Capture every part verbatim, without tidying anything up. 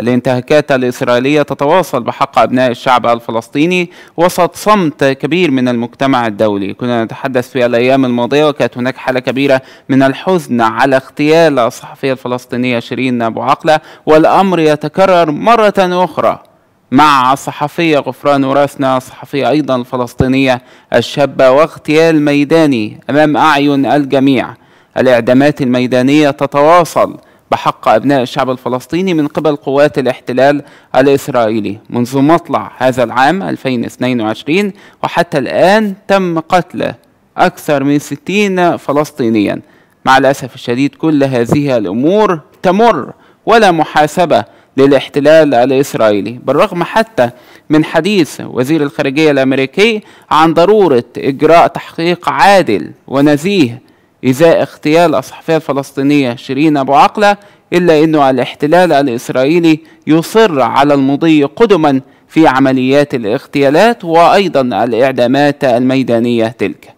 الانتهاكات الإسرائيلية تتواصل بحق أبناء الشعب الفلسطيني وسط صمت كبير من المجتمع الدولي. كنا نتحدث في الأيام الماضية وكانت هناك حالة كبيرة من الحزن على اغتيال الصحفية الفلسطينية شيرين أبو عقلة، والأمر يتكرر مرة أخرى مع الصحفية غفران وراسنة، الصحفية أيضا الفلسطينية الشابة، واغتيال ميداني أمام أعين الجميع. الإعدامات الميدانية تتواصل بحق أبناء الشعب الفلسطيني من قبل قوات الاحتلال الإسرائيلي منذ مطلع هذا العام ألفين واثنين وعشرين، وحتى الآن تم قتل أكثر من ستين فلسطينيا. مع الأسف الشديد كل هذه الأمور تمر ولا محاسبة للاحتلال الإسرائيلي، بالرغم حتى من حديث وزير الخارجية الأمريكي عن ضرورة إجراء تحقيق عادل ونزيه إزاء اغتيال الصحفية الفلسطينية شيرين أبو عقلة، إلا أنه الاحتلال الإسرائيلي يصر على المضي قدما في عمليات الاغتيالات وأيضا الإعدامات الميدانية تلك.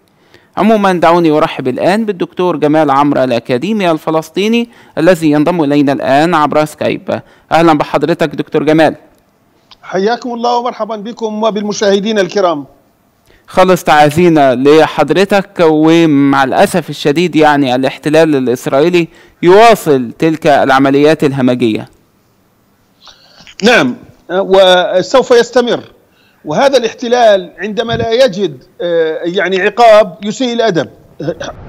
عموما دعوني أرحب الآن بالدكتور جمال عمرو الأكاديمي الفلسطيني الذي ينضم إلينا الآن عبر سكايب. أهلا بحضرتك دكتور جمال. حياكم الله ومرحبا بكم وبالمشاهدين الكرام. خلص تعازينا لحضرتك. ومع الأسف الشديد يعني الاحتلال الإسرائيلي يواصل تلك العمليات الهمجية. نعم، وسوف يستمر. وهذا الاحتلال عندما لا يجد يعني عقاب يسيء الأدب.